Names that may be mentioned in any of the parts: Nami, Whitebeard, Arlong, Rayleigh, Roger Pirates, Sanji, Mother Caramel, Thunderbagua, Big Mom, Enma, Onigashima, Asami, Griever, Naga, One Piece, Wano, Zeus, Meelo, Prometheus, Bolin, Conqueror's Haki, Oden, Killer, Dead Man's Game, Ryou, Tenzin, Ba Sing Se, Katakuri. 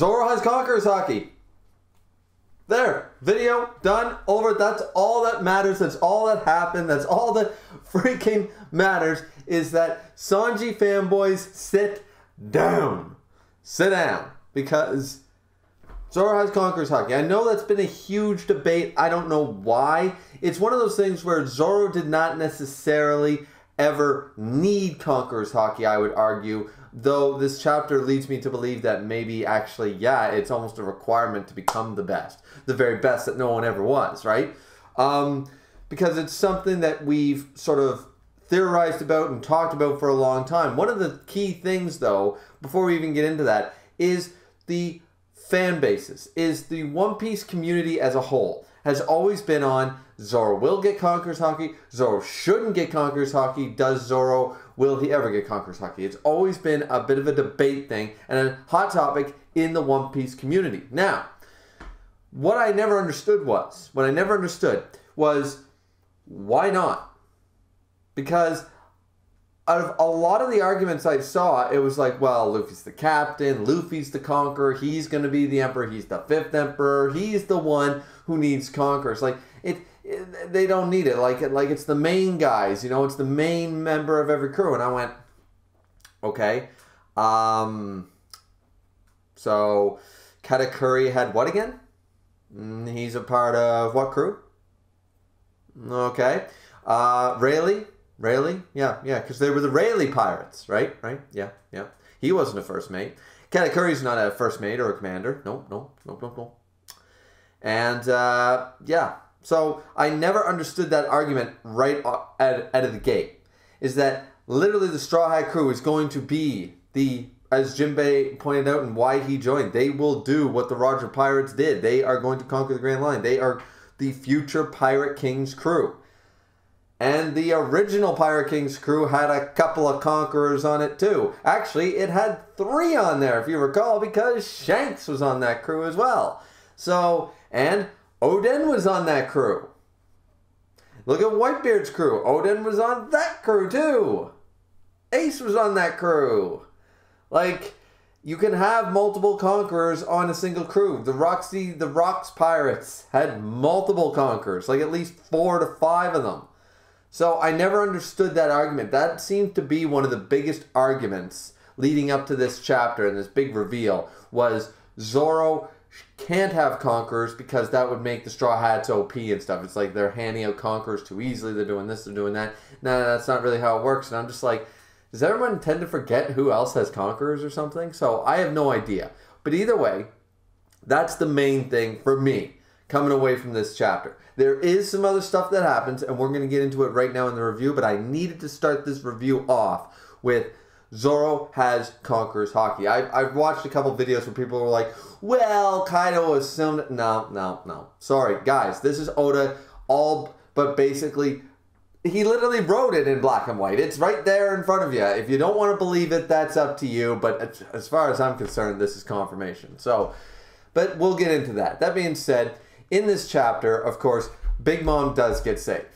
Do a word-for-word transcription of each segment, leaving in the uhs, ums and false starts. Zoro has Conqueror's Haki. There. Video done. Over. That's all that matters. That's all that happened. That's all that freaking matters is that Sanji fanboys sit down. Sit down. Because Zoro has Conqueror's Haki. I know that's been a huge debate. I don't know why. It's one of those things where Zoro did not necessarily ever need Conqueror's Haki, I would argue. Though this chapter leads me to believe that maybe actually, yeah, it's almost a requirement to become the best. The very best that no one ever was, right? Um, because it's something that we've sort of theorized about and talked about for a long time. One of the key things, though, before we even get into that, is the fan bases, is the One Piece community as a whole has always been on Zoro will get Conqueror's Haki, Zoro shouldn't get Conqueror's Haki, does Zoro, will he ever get Conqueror's Haki? It's always been a bit of a debate thing and a hot topic in the One Piece community. Now, what I never understood was, what I never understood was, why not? Because out of a lot of the arguments I saw, it was like, well, Luffy's the captain, Luffy's the conqueror, he's going to be the emperor, he's the fifth emperor, he's the one who needs conquerors. Like, it, it they don't need it. Like, it, like it's the main guys, you know, it's the main member of every crew. And I went, okay, um, so Katakuri had what again? He's a part of what crew? Okay, uh, Rayleigh? Rayleigh? Yeah, yeah, because they were the Rayleigh Pirates, right? Right? Yeah, yeah. He wasn't a first mate. Katakuri's not a first mate or a commander. No, no, no, no, no. And, uh, yeah. So, I never understood that argument right out, out of the gate. Is that literally the Straw Hat crew is going to be the, as Jimbei pointed out and why he joined, they will do what the Roger Pirates did. They are going to conquer the Grand Line. They are the future Pirate King's crew. And the original Pirate King's crew had a couple of conquerors on it too. Actually, it had three on there, if you recall, because Shanks was on that crew as well. So, and Oden was on that crew. Look at Whitebeard's crew. Oden was on that crew too. Ace was on that crew. Like, you can have multiple conquerors on a single crew. The Roxy, the Rocks Pirates had multiple conquerors, like at least four to five of them. So I never understood that argument. That seemed to be one of the biggest arguments leading up to this chapter and this big reveal was Zoro can't have conquerors because that would make the Straw Hats O P and stuff. It's like they're handing out conquerors too easily. They're doing this, they're doing that. No, that's not really how it works. And I'm just like, does everyone tend to forget who else has conquerors or something? So I have no idea. But either way, that's the main thing for me coming away from this chapter. There is some other stuff that happens, and we're going to get into it right now in the review, but I needed to start this review off with Zoro has Conqueror's Haki. I've, I've watched a couple videos where people were like, well, Kaido assumed... No, no, no. Sorry, guys. This is Oda, all but basically... He literally wrote it in black and white. It's right there in front of you. If you don't want to believe it, that's up to you, but as far as I'm concerned, this is confirmation. So, but we'll get into that. That being said... In this chapter, of course, Big Mom does get saved.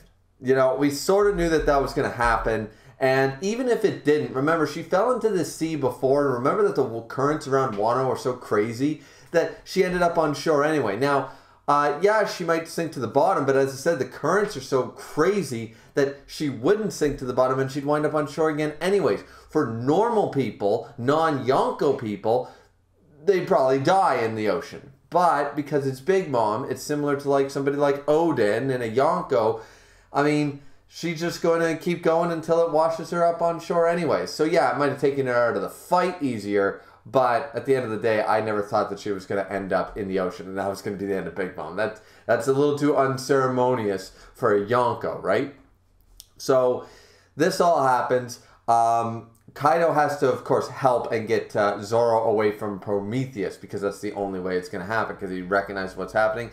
You know, we sort of knew that that was going to happen. And even if it didn't, remember, she fell into the sea before. And remember that the currents around Wano are so crazy that she ended up on shore anyway. Now, uh, yeah, she might sink to the bottom. But as I said, the currents are so crazy that she wouldn't sink to the bottom and she'd wind up on shore again anyways. For normal people, non-Yonko people, they'd probably die in the ocean. But because it's Big Mom, it's similar to like somebody like Oden and a Yonko. I mean, she's just going to keep going until it washes her up on shore anyway. So yeah, it might have taken her out of the fight easier. But at the end of the day, I never thought that she was going to end up in the ocean. And that was going to be the end of Big Mom. That, that's a little too unceremonious for a Yonko, right? So this all happens. Um... Kaido has to, of course, help and get uh, Zoro away from Prometheus because that's the only way it's going to happen because he recognizes what's happening.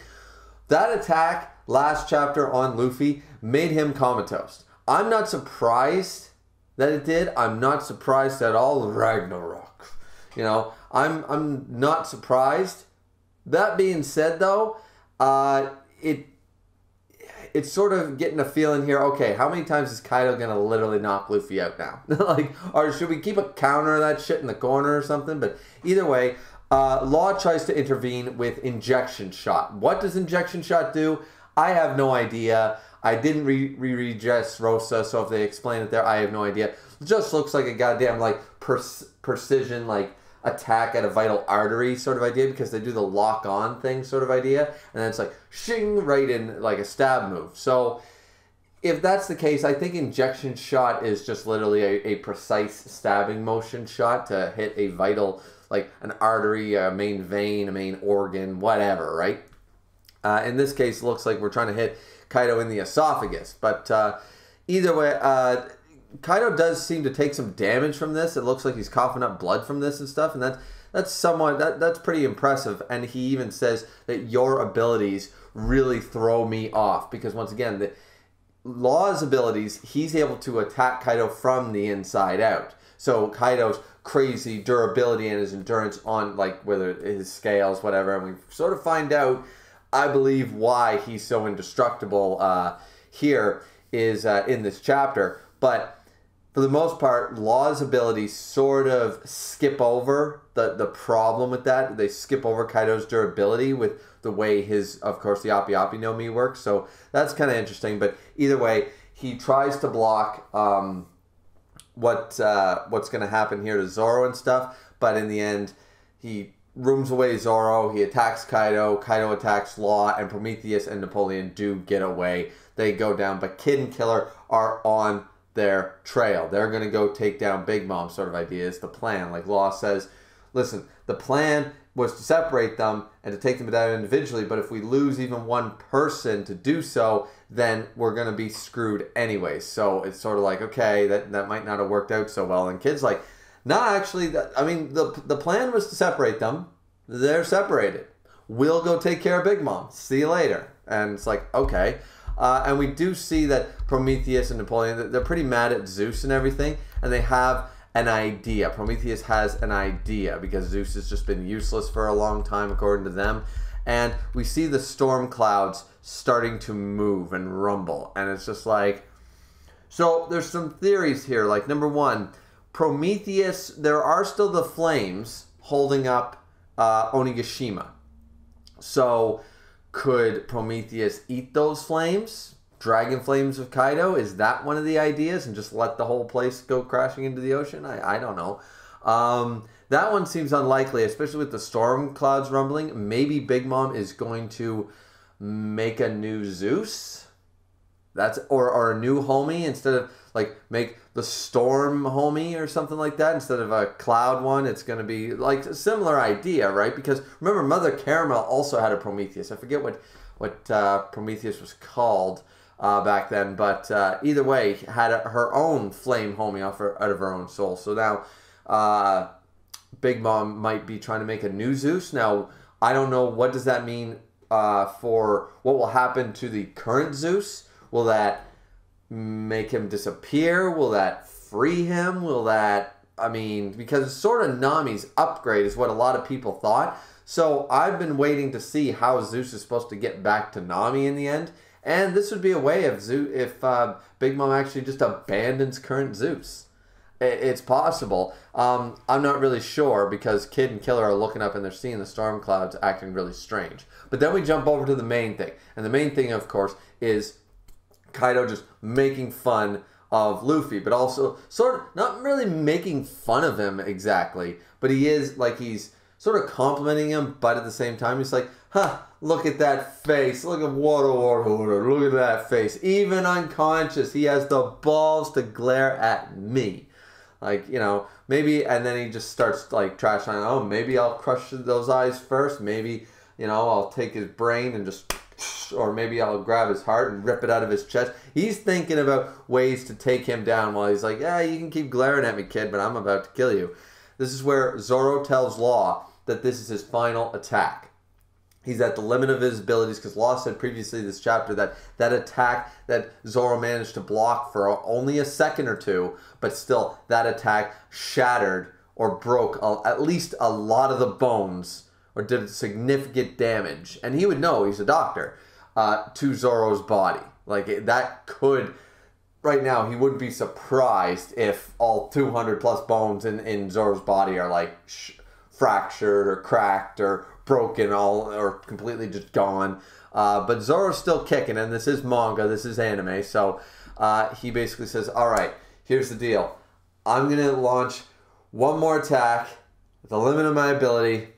That attack last chapter on Luffy made him comatose. I'm not surprised that it did. I'm not surprised at all. Ragnarok. You know, I'm, I'm not surprised. That being said, though, uh, it... It's sort of getting a feeling here, okay, how many times is Kaido going to literally knock Luffy out now? Like, or should we keep a counter of that shit in the corner or something? But either way, Uh, Law tries to intervene with Injection Shot. What does Injection Shot do? I have no idea. I didn't re- reread Jess Rosa, so if they explain it there, I have no idea. It just looks like a goddamn, like, pers- precision, like, attack at a vital artery sort of idea, because they do the lock-on thing sort of idea, and then it's like, shing, right in, like, a stab move. So, if that's the case, I think Injection Shot is just literally a, a precise stabbing motion shot to hit a vital, like an artery, a main vein, a main organ, whatever, right? Uh, in this case, it looks like we're trying to hit Kaido in the esophagus. But uh, either way, uh, Kaido does seem to take some damage from this. It looks like he's coughing up blood from this and stuff. And that, that's somewhat, that, that's pretty impressive. And he even says that your abilities really throw me off. Because once again, the Law's abilities, he's able to attack Kaido from the inside out. So Kaido's crazy durability and his endurance on, like, whether his scales, whatever, and we sort of find out, I believe, why he's so indestructible uh, here is uh, in this chapter. But for the most part, Law's abilities sort of skip over the, the problem with that. They skip over Kaido's durability with the way his, of course, the Ope Ope no Mi works. So that's kind of interesting. But either way, he tries to block... Um, what uh, what's going to happen here to Zoro and stuff, but in the end, he rooms away Zoro, he attacks Kaido, Kaido attacks Law, and Prometheus and Napoleon do get away. They go down, but Kid and Killer are on their trail. They're going to go take down Big Mom sort of idea is the plan. Like Law says, listen, the plan was to separate them and to take them down individually, but if we lose even one person to do so, then we're going to be screwed anyway. So it's sort of like, okay, that, that might not have worked out so well. And Kid's like, nah, actually, that, I mean, the, the plan was to separate them. They're separated. We'll go take care of Big Mom. See you later. And it's like, okay. Uh, and we do see that Prometheus and Napoleon, they're pretty mad at Zeus and everything, and they have an idea. Prometheus has an idea because Zeus has just been useless for a long time, according to them. And we see the storm clouds starting to move and rumble. And it's just like, so there's some theories here. Like, number one, Prometheus, there are still the flames holding up uh, Onigashima. So could Prometheus eat those flames? Dragon Flames of Kaido? Is that one of the ideas? And just let the whole place go crashing into the ocean? I, I don't know. Um, that one seems unlikely, especially with the storm clouds rumbling. Maybe Big Mom is going to make a new Zeus? That's or, or a new homie instead of, like, make the storm homie or something like that. Instead of a cloud one, it's going to be, like, a similar idea, right? Because, remember, Mother Caramel also had a Prometheus. I forget what, what uh, Prometheus was called. Uh, back then, but uh, either way, had a, her own flame homing off her, out of her own soul. So now, uh, Big Mom might be trying to make a new Zeus. Now, I don't know, what does that mean uh, for what will happen to the current Zeus? Will that make him disappear? Will that free him? Will that, I mean, because sort of Nami's upgrade is what a lot of people thought. So I've been waiting to see how Zeus is supposed to get back to Nami in the end. And this would be a way of Zeus, if uh, Big Mom actually just abandons current Zeus. It's possible. Um, I'm not really sure because Kid and Killer are looking up and they're seeing the storm clouds acting really strange. But then we jump over to the main thing. And the main thing, of course, is Kaido just making fun of Luffy. But also sort of not really making fun of him exactly. But he is like he's sort of complimenting him. But at the same time, he's like, huh. Look at that face. Look at water, water, water. Look at that face. Even unconscious, he has the balls to glare at me. Like, you know, maybe, and then he just starts, like, trash on, oh, maybe I'll crush those eyes first. Maybe, you know, I'll take his brain and just, or maybe I'll grab his heart and rip it out of his chest. He's thinking about ways to take him down while he's like, yeah, you can keep glaring at me, kid, but I'm about to kill you. This is where Zoro tells Law that this is his final attack. He's at the limit of his abilities because Law said previously in this chapter that that attack that Zoro managed to block for only a second or two, but still that attack shattered or broke a, at least a lot of the bones or did significant damage. And he would know, he's a doctor, uh, to Zoro's body. Like it, that could, right now, he wouldn't be surprised if all two hundred plus bones in, in Zoro's body are like sh fractured or cracked or broken all or completely just gone. Uh, but Zoro's still kicking, and this is manga, this is anime, so uh, he basically says, alright, here's the deal. I'm going to launch one more attack at the limit of my ability.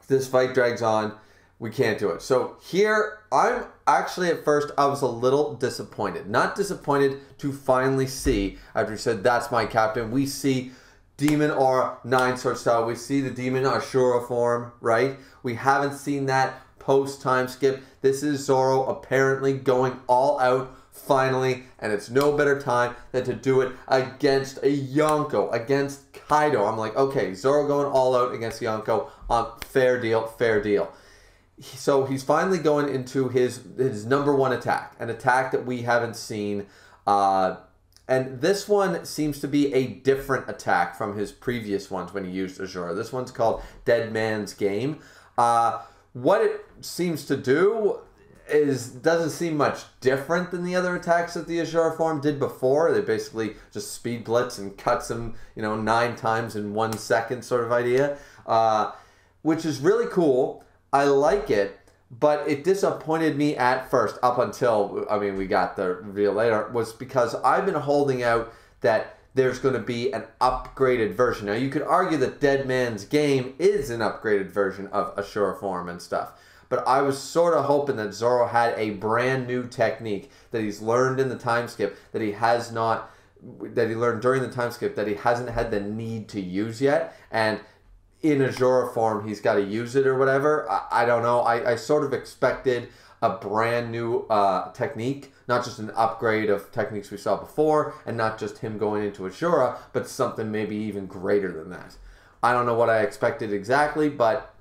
If this fight drags on, we can't do it. So here, I'm actually at first, I was a little disappointed. Not disappointed to finally see, after he said, that's my captain, we see Demon Aura, Nine Sword style. We see the Demon Ashura form, right? We haven't seen that post time skip. This is Zoro apparently going all out finally, and it's no better time than to do it against a Yonko, against Kaido. I'm like, okay, Zoro going all out against Yonko. Um, fair deal, fair deal. So he's finally going into his his number one attack, an attack that we haven't seen. Uh, and this one seems to be a different attack from his previous ones when he used Ashura. This one's called Dead Man's Game. Uh, what it seems to do is doesn't seem much different than the other attacks that the Ashura form did before. They basically just speed blitz and cuts him, you know, nine times in one second sort of idea, uh, which is really cool. I like it, but it disappointed me at first, up until, I mean, we got the reveal later, was because I've been holding out that there's going to be an upgraded version. Now, you could argue that Dead Man's Game is an upgraded version of Ashura form and stuff, but I was sort of hoping that Zoro had a brand new technique that he's learned in the time skip, that he has not, that he learned during the time skip, that he hasn't had the need to use yet, and in Ashura form, he's got to use it or whatever. I, I don't know. I, I sort of expected a brand new uh, technique, not just an upgrade of techniques we saw before, and not just him going into Ashura, but something maybe even greater than that. I don't know what I expected exactly, but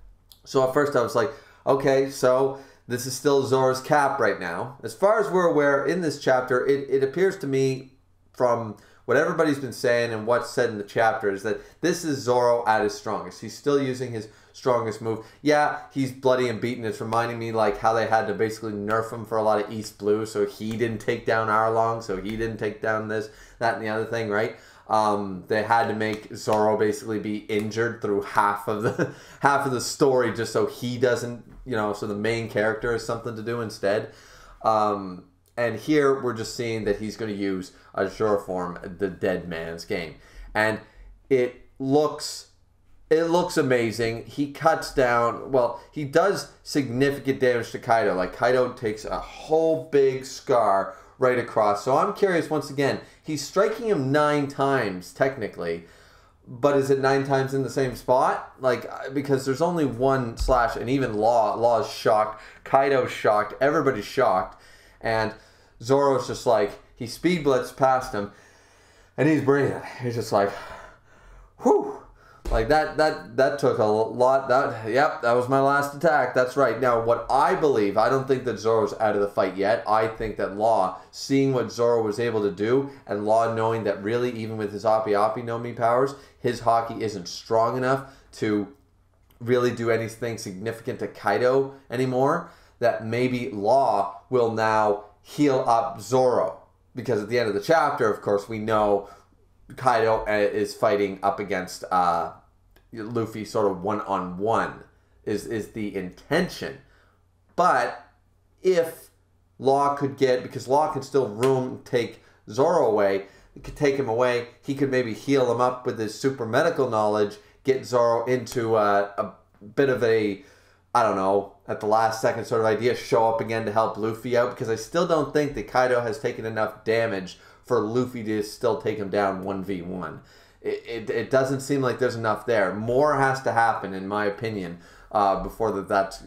so at first I was like, okay, so this is still Zoro's cap right now. As far as we're aware in this chapter, it, it appears to me from what everybody's been saying and what's said in the chapter is that this is Zoro at his strongest. He's still using his strongest move. Yeah, he's bloody and beaten. It's reminding me like how they had to basically nerf him for a lot of East Blue, so he didn't take down Arlong, so he didn't take down this, that, and the other thing, right? Um, they had to make Zoro basically be injured through half of the half of the story just so he doesn't, you know, so the main character has something to do instead. Um... And here we're just seeing that he's going to use Ashura form, the Dead Man's Game, and it looks it looks amazing. He cuts down. Well, he does significant damage to Kaido. Like Kaido takes a whole big scar right across. So I'm curious once again. He's striking him nine times technically, but is it nine times in the same spot? Like because there's only one slash, and even Law Law's shocked. Kaido's shocked. Everybody's shocked. And Zoro's just like, he speed blitz past him, and he's breathing. He's just like, whew. Like, that That that took a lot. That Yep, that was my last attack. That's right. Now, what I believe, I don't think that Zoro's out of the fight yet. I think that Law, seeing what Zoro was able to do, and Law knowing that really, even with his Ope Ope no Mi powers, his Haki isn't strong enough to really do anything significant to Kaido anymore, that maybe Law will now heal up Zoro. Because at the end of the chapter, of course, we know Kaido is fighting up against uh, Luffy sort of one-on-one is, is the intention. But if Law could get, because Law could still room take Zoro away, could take him away, he could maybe heal him up with his super medical knowledge, get Zoro into uh, a bit of a, I don't know, at the last second sort of idea, show up again to help Luffy out, because I still don't think that Kaido has taken enough damage for Luffy to still take him down one v one. It, it, it doesn't seem like there's enough there. More has to happen, in my opinion, uh, before, that that's,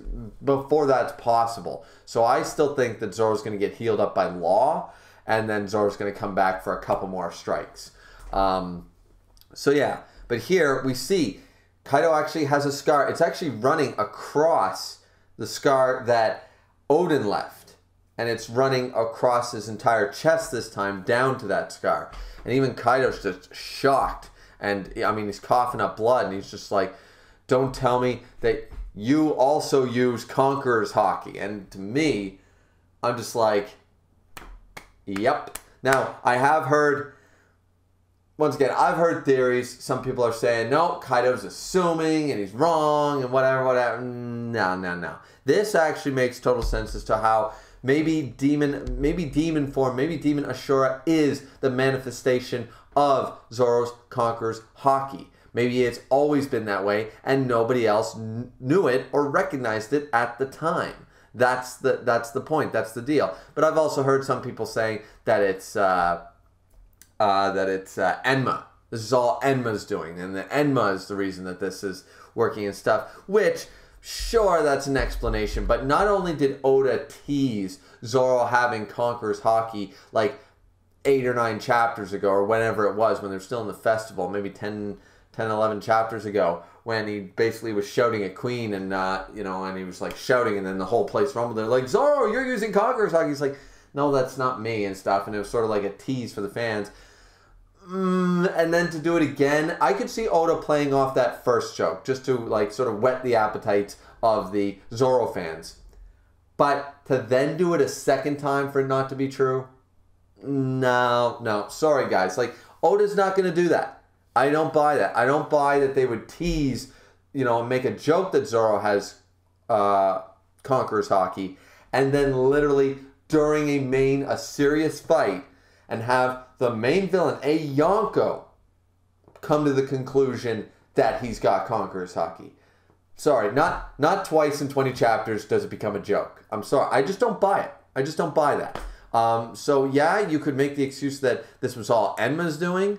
before that's possible. So I still think that Zoro's going to get healed up by Law, and then Zoro's going to come back for a couple more strikes. Um, so yeah, but here we see Kaido actually has a scar. It's actually running across the scar that Oden left. And it's running across his entire chest this time, down to that scar. And even Kaido's just shocked. And, I mean, he's coughing up blood. And he's just like, don't tell me that you also use Conqueror's Haki. And to me, I'm just like, yep. Now, I have heard once again, I've heard theories. Some people are saying, no, Kaido's assuming and he's wrong and whatever, whatever. No, no, no. This actually makes total sense as to how maybe demon, maybe demon form, maybe Demon Ashura is the manifestation of Zoro's Conqueror's Haki. Maybe it's always been that way and nobody else kn knew it or recognized it at the time. That's the, that's the point. That's the deal. But I've also heard some people saying that it's... Uh, Uh, that it's uh, Enma. This is all Enma's doing, and the Enma is the reason that this is working and stuff, which, sure, that's an explanation, but not only did Oda tease Zoro having Conqueror's Haki like eight or nine chapters ago, or whenever it was, when they're still in the festival, maybe ten, ten, eleven chapters ago, when he basically was shouting at Queen, and uh, you know, and he was like shouting, and then the whole place rumbled, they're like, Zoro, you're using Conqueror's Haki. He's like, no, that's not me, and stuff, and it was sort of like a tease for the fans. Mm, and then to do it again, I could see Oda playing off that first joke just to like sort of whet the appetites of the Zoro fans. But to then do it a second time for it not to be true? No, no. Sorry, guys. Like, Oda's not going to do that. I don't buy that. I don't buy that they would tease, you know, and make a joke that Zoro has uh, Conqueror's Haki, and then literally during a main, a serious fight, and have the main villain, a Yonko, come to the conclusion that he's got Conqueror's Haki. Sorry, not not twice in twenty chapters does it become a joke. I'm sorry. I just don't buy it. I just don't buy that. Um, so, yeah, you could make the excuse that this was all Enma's doing,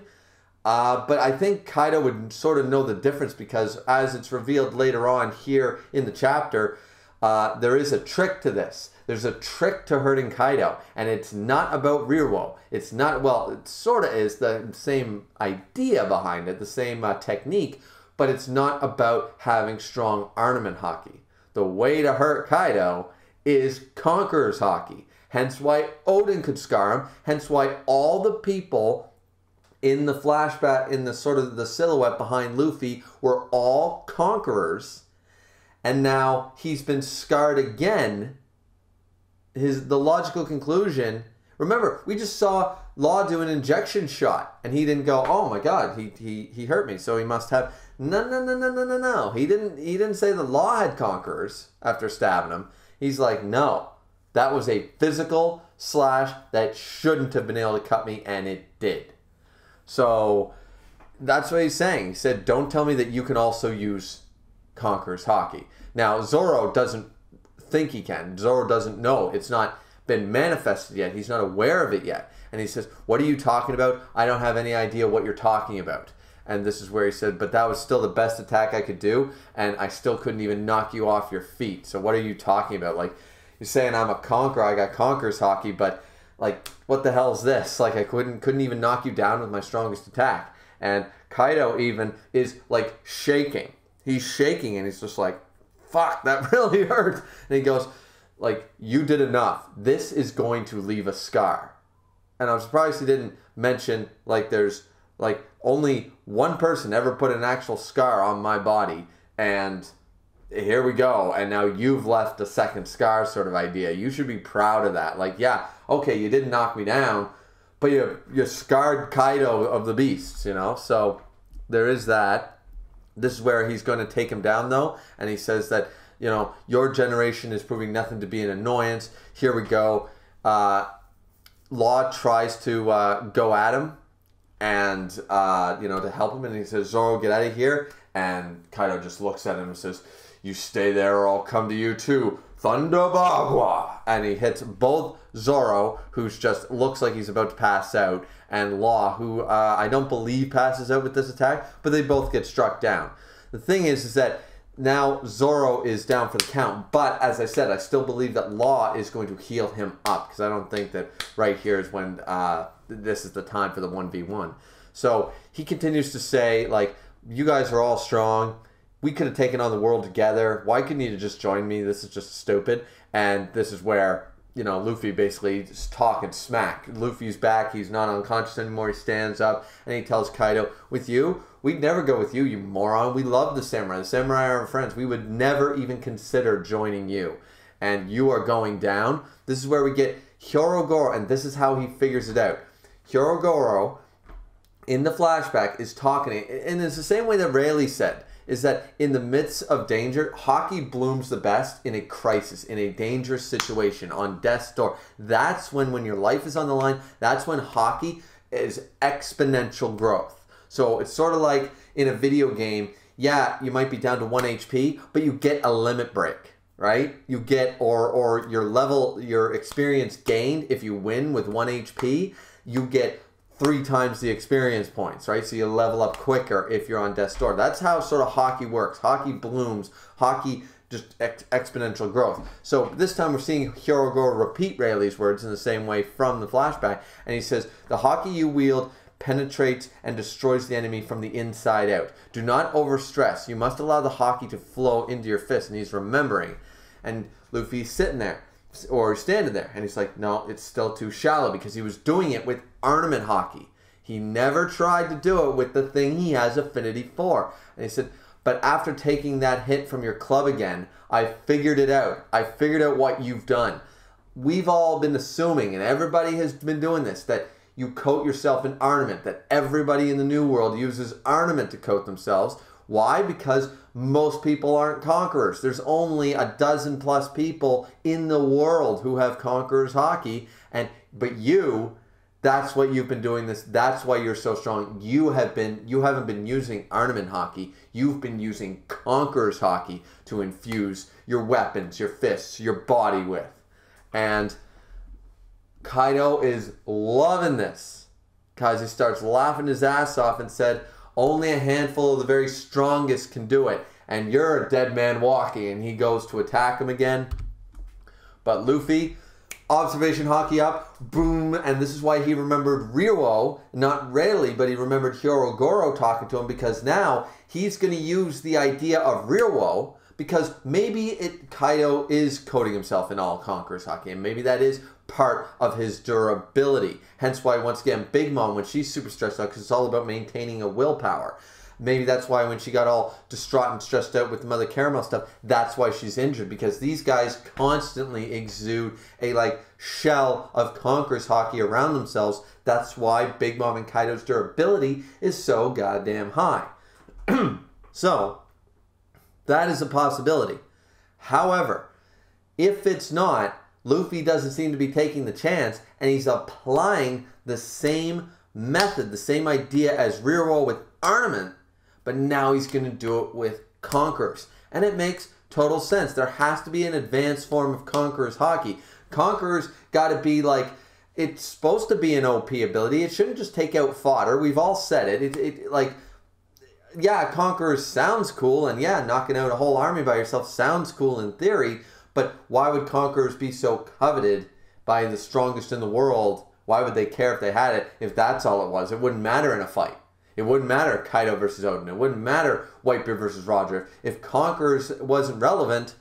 uh, but I think Kaido would sort of know the difference, because as it's revealed later on here in the chapter, uh, there is a trick to this. There's a trick to hurting Kaido, and it's not about Ryou. It's not, well, it sort of is the same idea behind it, the same uh, technique, but it's not about having strong armament haki. The way to hurt Kaido is Conqueror's Haki, hence why Oden could scar him, hence why all the people in the flashback, in the sort of the silhouette behind Luffy, were all Conquerors, and now he's been scarred again. His, the logical conclusion, remember, we just saw Law do an injection shot, and he didn't go, oh my god, he, he, he hurt me, so he must have, no, no, no, no, no, no, no. He didn't, he didn't say the Law had Conquerors after stabbing him. He's like, no, that was a physical slash that shouldn't have been able to cut me, and it did. So that's what he's saying. He said, don't tell me that you can also use Conqueror's Haki. Now, Zoro doesn't think he can. Zoro doesn't know. It's not been manifested yet. He's not aware of it yet. And he says, what are you talking about? I don't have any idea what you're talking about. And this is where he said, but that was still the best attack I could do, and I still couldn't even knock you off your feet. So what are you talking about? Like, you're saying I'm a conqueror, I got Conqueror's Haki, but like, what the hell is this? Like, I couldn't couldn't even knock you down with my strongest attack. And Kaido even is like shaking. He's shaking, and he's just like, fuck, that really hurt. And he goes, like, you did enough. This is going to leave a scar. And I'm surprised he didn't mention, like, there's, like, only one person ever put an actual scar on my body. And here we go. And now you've left a second scar sort of idea. You should be proud of that. Like, yeah, okay, you didn't knock me down, but you, you scarred Kaido of the beasts, you know? So there is that. This is where he's going to take him down, though, and he says that, you know, your generation is proving nothing to be an annoyance. Here we go. Uh, Law tries to uh, go at him and, uh, you know, to help him, and he says, Zoro, get out of here. And Kaido just looks at him and says, you stay there or I'll come to you too. Thunderbagua! And he hits both Zoro, who's just looks like he's about to pass out, and Law, who uh, I don't believe passes out with this attack, but they both get struck down. The thing is, is that now Zoro is down for the count, but as I said, I still believe that Law is going to heal him up, because I don't think that right here is when uh, this is the time for the one v one. So he continues to say, like, you guys are all strong. We could have taken on the world together. Why couldn't you just join me? This is just stupid. And this is where, you know, Luffy basically is talking smack. Luffy's back. He's not unconscious anymore. He stands up and he tells Kaido, with you, we'd never go with you, you moron. We love the samurai. The samurai are our friends. We would never even consider joining you. And you are going down. This is where we get Hyogoro. And this is how he figures it out. Hyogoro in the flashback is talking, and it's the same way that Rayleigh said, is that in the midst of danger, Haki blooms the best in a crisis, in a dangerous situation, on death's door. That's when, when your life is on the line, that's when Haki is exponential growth. So it's sort of like in a video game, yeah, you might be down to one H P, but you get a limit break, right? You get, or, or your level, your experience gained, if you win with one H P, you get three times the experience points, right? So you level up quicker if you're on death's door. That's how sort of Haki works. Haki blooms. Haki just ex exponential growth. So this time we're seeing Hyogoro repeat Rayleigh's words in the same way from the flashback. And he says, the Haki you wield penetrates and destroys the enemy from the inside out. Do not overstress. You must allow the Haki to flow into your fist. And he's remembering. And Luffy's sitting there, or standing there, and he's like, no, it's still too shallow, because he was doing it with armament Haki. He never tried to do it with the thing he has affinity for. And he said, but after taking that hit from your club again, I figured it out. I figured out what you've done. We've all been assuming, and everybody has been doing this, that you coat yourself in armament, that everybody in the New World uses armament to coat themselves. Why? Because most people aren't conquerors. There's only a dozen plus people in the world who have Conqueror's Haki, and but you, that's what you've been doing this. That's why you're so strong. You have been, you haven't been using armament Haki. You've been using Conqueror's Haki to infuse your weapons, your fists, your body with. And Kaido is loving this, because he starts laughing his ass off and said, only a handful of the very strongest can do it. And you're a dead man walking. And he goes to attack him again. But Luffy, observation Haki up. Boom. And this is why he remembered Ryou, not Rayleigh, but he remembered Hyogoro talking to him. Because now he's going to use the idea of Ryou. Because maybe it, Kaido is coating himself in all Conqueror's Haki. And maybe that is part of his durability. Hence why, once again, Big Mom, when she's super stressed out, because it's all about maintaining a willpower. Maybe that's why when she got all distraught and stressed out with the Mother Caramel stuff, that's why she's injured. Because these guys constantly exude a, like, shell of Conqueror's Haki around themselves. That's why Big Mom and Kaido's durability is so goddamn high. So, that is a possibility. However, if it's not, Luffy doesn't seem to be taking the chance, and he's applying the same method, the same idea as Ryou with armament, but now he's going to do it with Conquerors. And it makes total sense. There has to be an advanced form of Conqueror's Haki. Conquerors got to be like, it's supposed to be an O P ability. It shouldn't just take out fodder. We've all said it. It, it like, yeah, Conquerors sounds cool, and yeah, knocking out a whole army by yourself sounds cool in theory. But why would Conquerors be so coveted by the strongest in the world? Why would they care if they had it, if that's all it was? It wouldn't matter in a fight. It wouldn't matter Kaido versus Oden. It wouldn't matter Whitebeard versus Roger. If Conquerors wasn't relevant,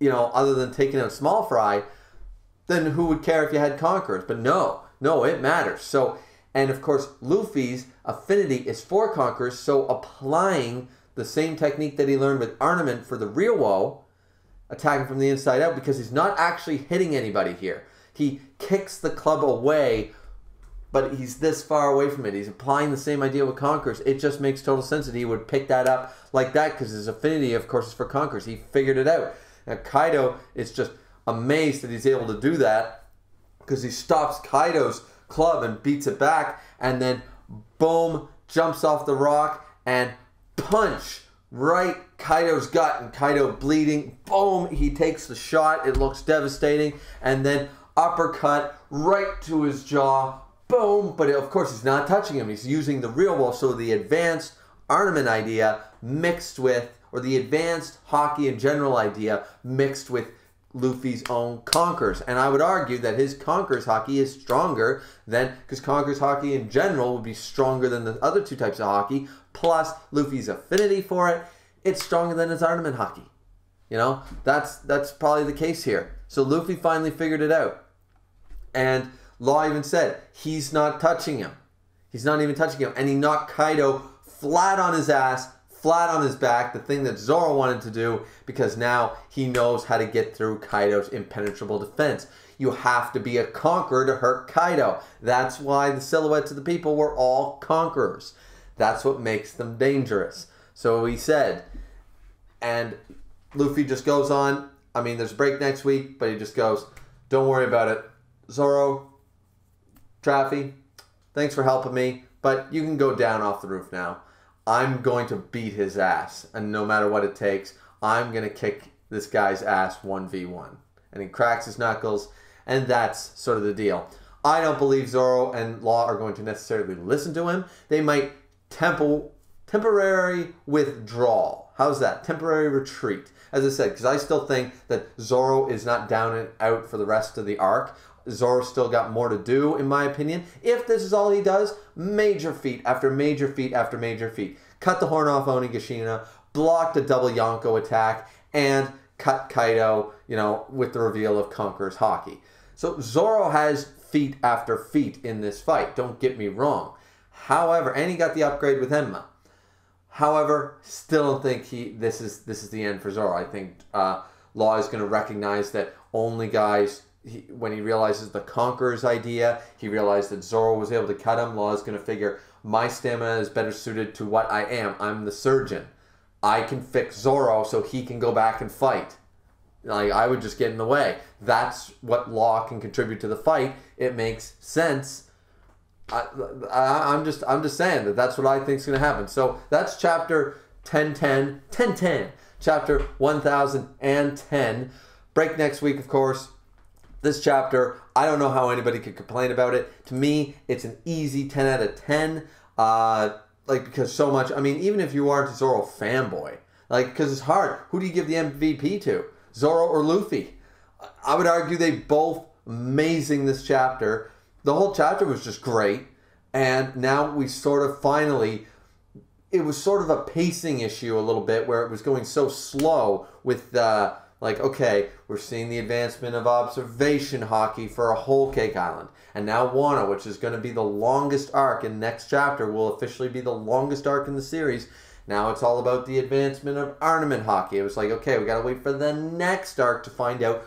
you know, other than taking out Small Fry, then who would care if you had Conquerors? But no, no, it matters. So, and of course, Luffy's affinity is for Conquerors, so applying the same technique that he learned with armament for the Ryou, attacking from the inside out, because he's not actually hitting anybody here. He kicks the club away, but he's this far away from it. He's applying the same idea with Conquerors. It just makes total sense that he would pick that up like that, because his affinity, of course, is for Conquerors. He figured it out. Now, Kaido is just amazed that he's able to do that, because he stops Kaido's club and beats it back, and then, boom, jumps off the rock and punch right Kaido's gut, and Kaido bleeding. Boom, he takes the shot. It looks devastating. And then uppercut right to his jaw. Boom. But of course, he's not touching him. He's using the real wall. So the advanced armament idea mixed with, or the advanced Haki in general idea mixed with Luffy's own Conquerors. And I would argue that his Conquerors Haki is stronger than, because Conquerors Haki in general would be stronger than the other two types of Haki, plus Luffy's affinity for it. It's stronger than his armament Haki. You know, that's that's probably the case here. So Luffy finally figured it out. And Law even said, he's not touching him. He's not even touching him. And he knocked Kaido flat on his ass, flat on his back, the thing that Zoro wanted to do, because now he knows how to get through Kaido's impenetrable defense. You have to be a conqueror to hurt Kaido. That's why the silhouettes of the people were all conquerors. That's what makes them dangerous. So he said, and Luffy just goes on. I mean, there's a break next week, but he just goes, don't worry about it. Zoro, Traffy, thanks for helping me, but you can go down off the roof now. I'm going to beat his ass, and no matter what it takes, I'm going to kick this guy's ass one v one. And he cracks his knuckles, and that's sort of the deal. I don't believe Zoro and Law are going to necessarily listen to him. They might tempo, temporary withdrawal. How's that? Temporary retreat. As I said, because I still think that Zoro is not down and out for the rest of the arc. Zoro's still got more to do, in my opinion. If this is all he does, major feat after major feat after major feat. Cut the horn off Onigashima, blocked a double Yonko attack, and cut Kaido, you know, with the reveal of Conqueror's Haki. So Zoro has feat after feat in this fight, don't get me wrong. However, and he got the upgrade with Enma. However, still don't think he this is this is the end for Zoro. I think uh, Law is going to recognize that only guys. He, when he realizes the Conqueror's idea, he realized that Zoro was able to cut him. Law is going to figure, my stamina is better suited to what I am. I'm the surgeon. I can fix Zoro so he can go back and fight. Like, I would just get in the way. That's what Law can contribute to the fight. It makes sense. I, I, I'm just I'm just saying that that's what I think is going to happen. So that's chapter ten ten. ten ten. Chapter one thousand ten. Break next week, of course. This chapter, I don't know how anybody could complain about it. To me, it's an easy ten out of ten. Uh, like, because so much, I mean, even if you aren't a Zoro fanboy, like, because it's hard. Who do you give the M V P to? Zoro or Luffy? I would argue they both amazing this chapter. The whole chapter was just great. And now we sort of finally, it was sort of a pacing issue a little bit where it was going so slow with the, uh, Like, okay, we're seeing the advancement of observation hockey for a whole Cake Island. And now Wano, which is going to be the longest arc in next chapter, will officially be the longest arc in the series. Now it's all about the advancement of armament hockey. It was like, okay, we got to wait for the next arc to find out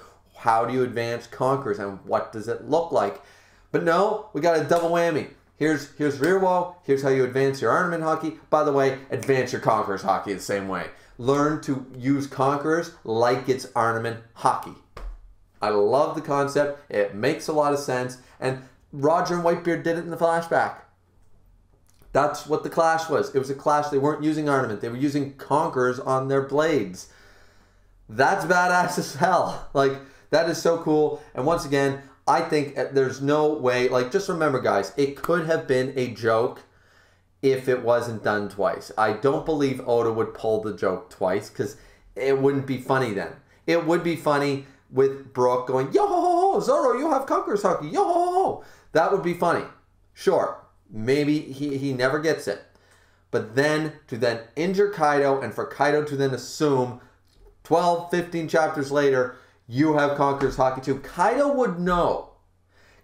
how do you advance Conquerors and what does it look like. But no, we got a double whammy. Here's, here's Rear Wall. Here's how you advance your armament hockey. By the way, advance your Conquerors hockey the same way. Learn to use Conquerors like it's armament hockey. I love the concept. It makes a lot of sense. And Roger and Whitebeard did it in the flashback. That's what the clash was. It was a clash. They weren't using armament. They were using Conquerors on their blades. That's badass as hell. Like, that is so cool. And once again, I think there's no way. Like, just remember, guys, it could have been a joke if it wasn't done twice. I don't believe Oda would pull the joke twice because it wouldn't be funny then. It would be funny with Brooke going, yo ho ho ho, Zoro, you have Conqueror's Haki, yo ho ho. That would be funny. Sure, maybe he, he never gets it. But then to then injure Kaido and for Kaido to then assume twelve, fifteen chapters later, you have Conqueror's Haki too. Kaido would know.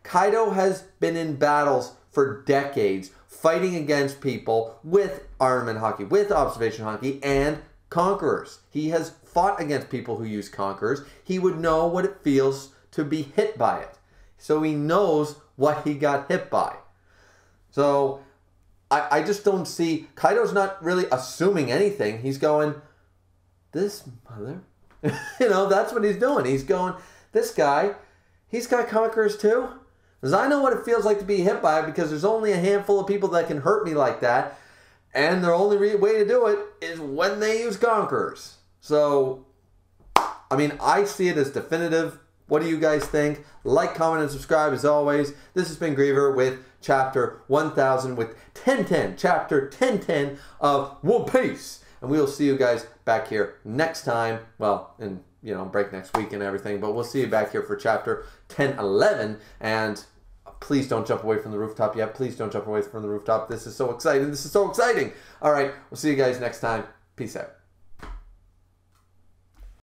Kaido has been in battles for decades fighting against people with armament hockey, with observation hockey, and Conquerors. He has fought against people who use Conquerors. He would know what it feels to be hit by it. So he knows what he got hit by. So I, I just don't see, Kaido's not really assuming anything. He's going, this mother, you know, that's what he's doing. He's going, this guy, he's got Conquerors too? Because I know what it feels like to be hit by it because there's only a handful of people that can hurt me like that. And their only re way to do it is when they use Conquerors. So, I mean, I see it as definitive. What do you guys think? Like, comment, and subscribe as always. This has been Griever with Chapter one thousand with ten ten. Chapter ten ten of One Piece. And we will see you guys back here next time. Well, and you know, break next week and everything. But we'll see you back here for Chapter ten eleven. And please don't jump away from the rooftop yet. Please don't jump away from the rooftop. This is so exciting. This is so exciting. All right. We'll see you guys next time. Peace out.